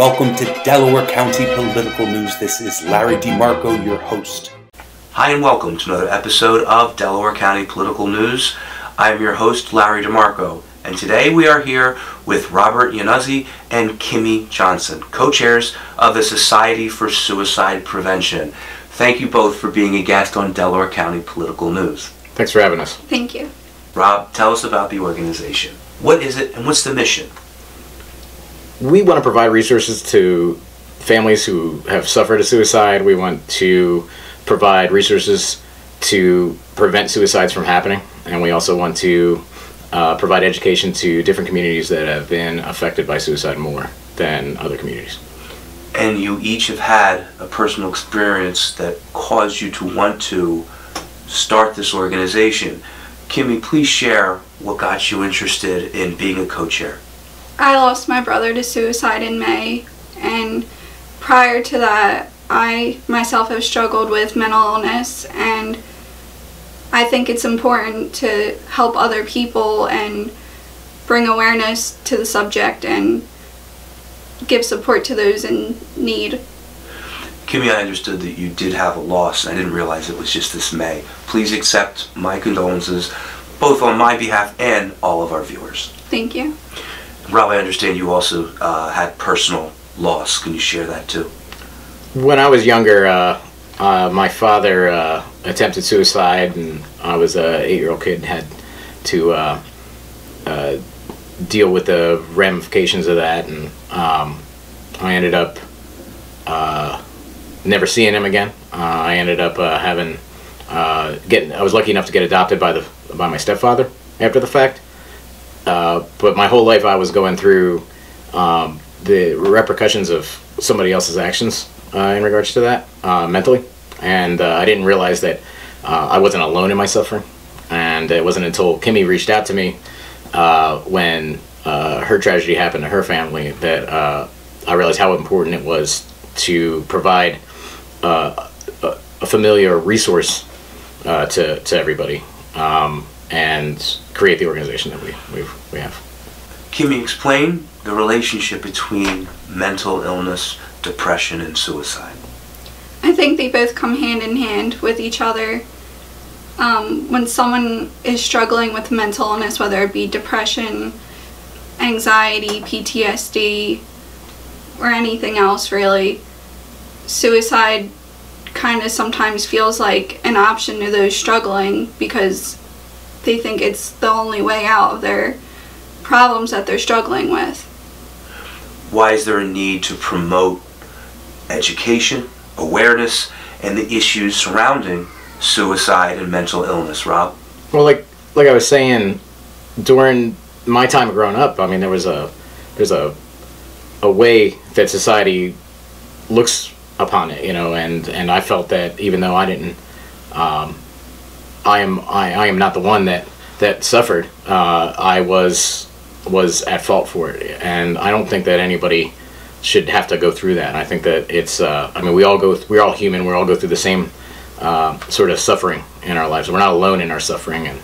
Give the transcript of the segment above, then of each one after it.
Welcome to Delaware County Political News. This is Larry DeMarco, your host. Hi, and welcome to another episode of Delaware County Political News. I am your host, Larry DeMarco, and today we are here with Robert Yannuzzi and Kimmy Johnson, co-chairs of the Society for Suicide Prevention. Thank you both for being a guest on Delaware County Political News. Thanks for having us. Thank you. Rob, tell us about the organization. What is it, and what's the mission? We want to provide resources to families who have suffered a suicide. We want to provide resources to prevent suicides from happening, and we also want to provide education to different communities that have been affected by suicide more than other communities. And you each have had a personal experience that caused you to want to start this organization. Kimmy, please share what got you interested in being a co-chair. I lost my brother to suicide in May, and prior to that I myself have struggled with mental illness, and I think it's important to help other people and bring awareness to the subject and give support to those in need. Kimmy, I understood that you did have a loss. I didn't realize it was just this May. Please accept my condolences, both on my behalf and all of our viewers. Thank you. Rob, I understand you also had personal loss. Can you share that too? When I was younger, my father attempted suicide, and I was an 8-year-old kid and had to deal with the ramifications of that, and I ended up never seeing him again. I ended up I was lucky enough to get adopted by my stepfather after the fact. But my whole life I was going through the repercussions of somebody else's actions in regards to that mentally, and I didn't realize that I wasn't alone in my suffering. And it wasn't until Kimmy reached out to me when her tragedy happened to her family that I realized how important it was to provide a familiar resource to everybody. And create the organization that we have. Kimmy, explain the relationship between mental illness, depression, and suicide. I think they both come hand in hand with each other. When someone is struggling with mental illness, whether it be depression, anxiety, PTSD, or anything else really, suicide kind of sometimes feels like an option to those struggling because they think it's the only way out of their problems that they're struggling with. Why is there a need to promote education, awareness, and the issues surrounding suicide and mental illness, Rob? Well, like I was saying, during my time growing up, I mean, there's a way that society looks upon it, you know, and I felt that even though I didn't. I am not the one that suffered. I was at fault for it, and I don't think that anybody should have to go through that. I think that it's I mean, we're all human. We all go through the same sort of suffering in our lives. We're not alone in our suffering, and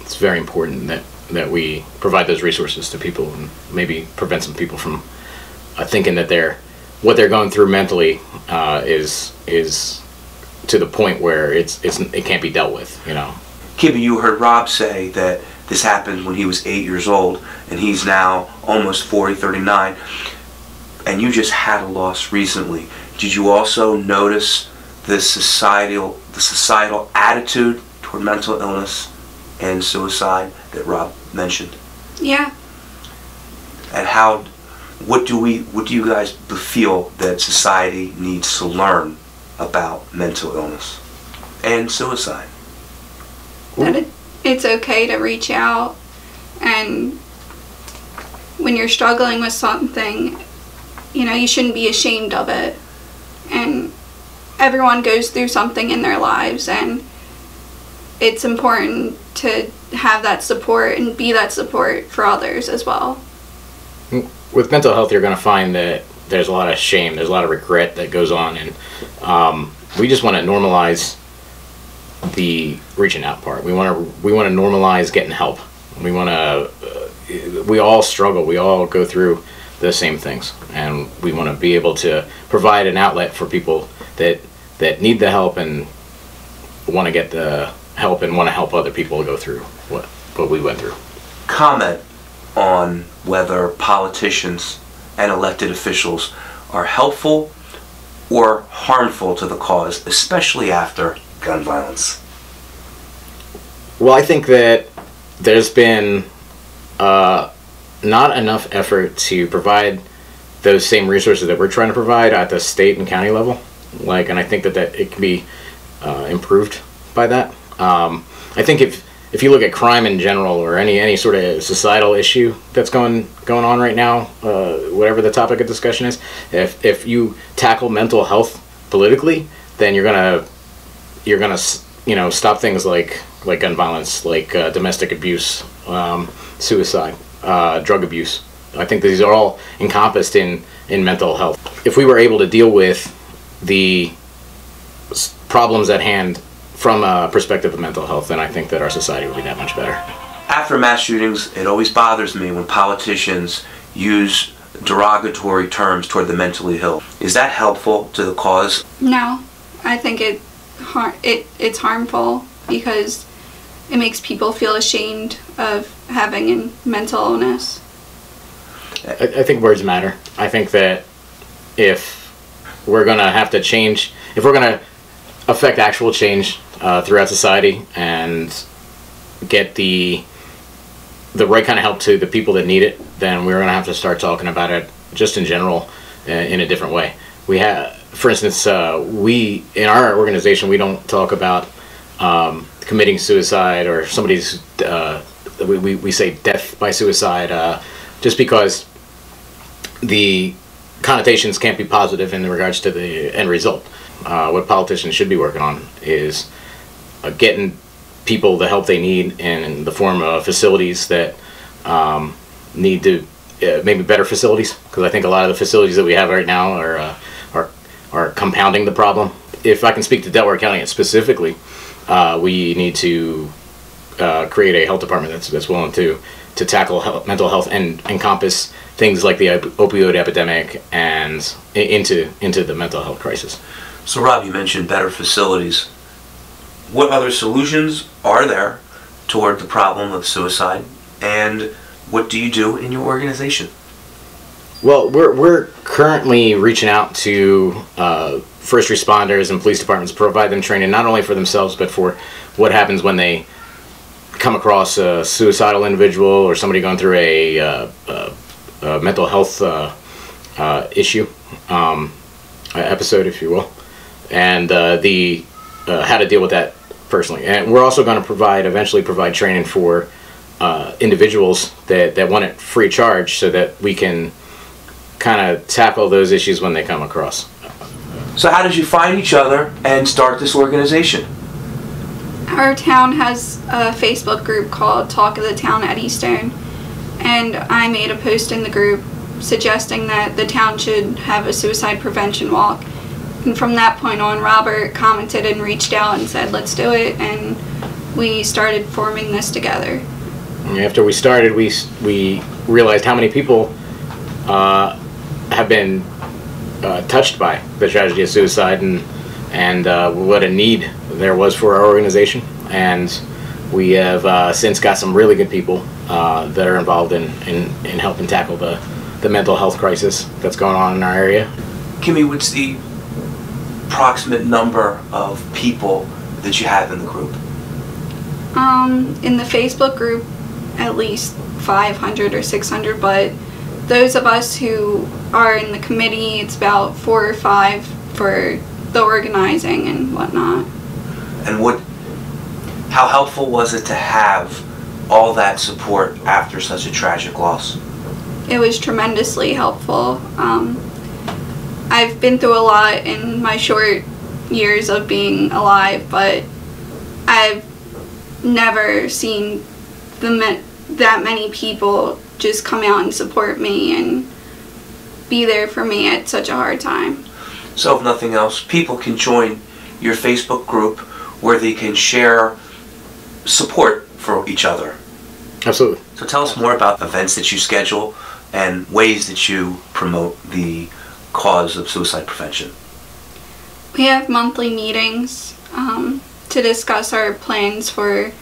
it's very important that we provide those resources to people and maybe prevent some people from thinking that what they're going through mentally is to the point where it can't be dealt with, you know. Kimmy, you heard Rob say that this happened when he was 8 years old, and he's now almost 40, 39, and you just had a loss recently. Did you also notice the societal attitude toward mental illness and suicide that Rob mentioned? Yeah. And what do you guys feel that society needs to learn about mental illness and suicide? That it's okay to reach out, and when you're struggling with something, you know, you shouldn't be ashamed of it. And everyone goes through something in their lives, and it's important to have that support and be that support for others as well. With mental health, you're going to find that there's a lot of shame, there's a lot of regret that goes on, and we just want to normalize the reaching out part. We want to normalize getting help. We all struggle. We all go through the same things, and we want to be able to provide an outlet for people that need the help and want to get the help and want to help other people go through what we went through. Comment on whether politicians and elected officials are helpful or harmful to the cause, especially after gun violence. Well, I think that there's been not enough effort to provide those same resources that we're trying to provide at the state and county level. And I think that it can be improved by that. I think if you look at crime in general or any sort of societal issue that's going on right now, whatever the topic of discussion is, if you tackle mental health politically, then you're gonna stop things like gun violence, like domestic abuse, suicide, drug abuse. I think these are all encompassed in mental health. If we were able to deal with the problems at hand from a perspective of mental health, then I think that our society would be that much better. After mass shootings, it always bothers me when politicians use derogatory terms toward the mentally ill. Is that helpful to the cause? No, I think it's harmful because it makes people feel ashamed of having a mental illness. I think words matter. I think that if we're gonna have to change, if we're gonna affect actual change throughout society and get the right kind of help to the people that need it, then we're gonna have to start talking about it just in general in a different way. We have, for instance, we in our organization, we don't talk about committing suicide or somebody's we say death by suicide just because the connotations can't be positive in regards to the end result. What politicians should be working on is getting people the help they need in the form of facilities that need to maybe better facilities, because I think a lot of the facilities that we have right now are compounding the problem. If I can speak to Delaware County specifically, we need to create a health department that's willing to tackle mental health and encompass things like the opioid epidemic and into the mental health crisis. So Rob, you mentioned better facilities. What other solutions are there toward the problem of suicide, and what do you do in your organization? Well, we're currently reaching out to first responders and police departments, provide them training not only for themselves but for what happens when they come across a suicidal individual or somebody going through a mental health issue, episode, if you will, and how to deal with that personally. And we're also going to eventually provide training for individuals that want it free charge, so that we can kind of tackle those issues when they come across. So how did you find each other and start this organization? Our town has a Facebook group called Talk of the Town at Easton, and I made a post in the group suggesting that the town should have a suicide prevention walk. And from that point on, Robert commented and reached out and said, let's do it, and we started forming this together. After we started, we realized how many people have been touched by the tragedy of suicide and what a need there was for our organization. And we have since got some really good people that are involved in helping tackle the mental health crisis that's going on in our area. Kimmy, what's the approximate number of people that you have in the group? In the Facebook group, at least 500 or 600, but those of us who are in the committee, it's about 4 or 5 for the organizing and whatnot. And how helpful was it to have all that support after such a tragic loss? It was tremendously helpful. I've been through a lot in my short years of being alive, but I've never seen that many people just come out and support me and be there for me at such a hard time. So if nothing else, people can join your Facebook group where they can share support for each other. Absolutely. So tell us more about events that you schedule and ways that you promote the cause of suicide prevention? We have monthly meetings to discuss our plans for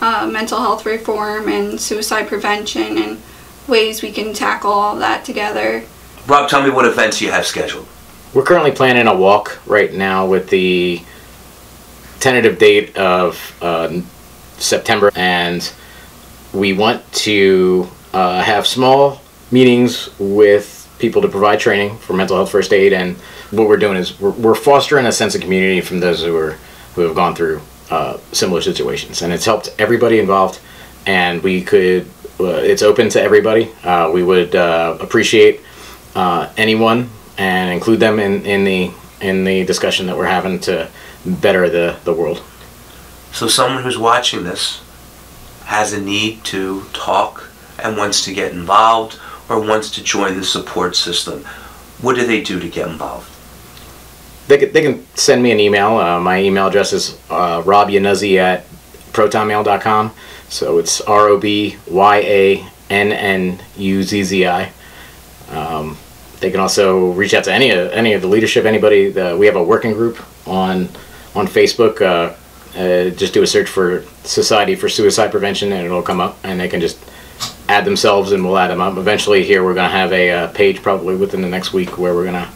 mental health reform and suicide prevention and ways we can tackle all that together. Rob, tell me what events you have scheduled. We're currently planning a walk right now with the tentative date of September, and we want to have small meetings with people to provide training for mental health first aid. And what we're doing is we're fostering a sense of community from those who have gone through similar situations, and it's helped everybody involved, and we could it's open to everybody. We would appreciate anyone and include them in the discussion that we're having to better the world. So someone who's watching this has a need to talk and wants to get involved or wants to join the support system. What do they do to get involved? They can send me an email. My email address is robyannuzzi@protonmail.com. So it's ROBYANNUZZI. They can also reach out to any of the leadership, anybody. We have a working group on Facebook. Just do a search for Society for Suicide Prevention and it'll come up, and they can just add themselves and we'll add them up. Eventually here we're going to have a page probably within the next week where we're going to,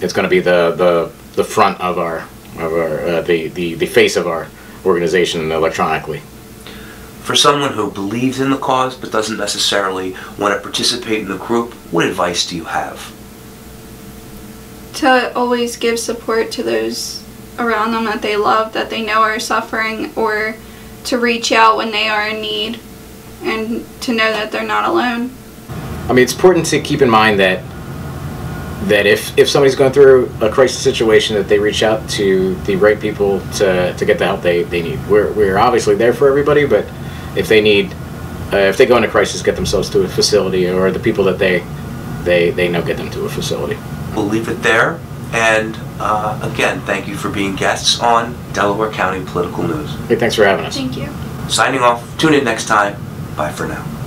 it's going to be the front of the face of our organization electronically. For someone who believes in the cause but doesn't necessarily want to participate in the group, what advice do you have? To always give support to those around them that they love, that they know are suffering, or to reach out when they are in need, and to know that they're not alone. I mean, it's important to keep in mind that if somebody's going through a crisis situation, that they reach out to the right people to get the help they need. We're obviously there for everybody, but if they need, if they go into crisis, get themselves to a facility, or the people that they know get them to a facility. We'll leave it there, and again, thank you for being guests on Delaware County Political News. Hey, thanks for having us. Thank you. Signing off. Tune in next time. Bye for now.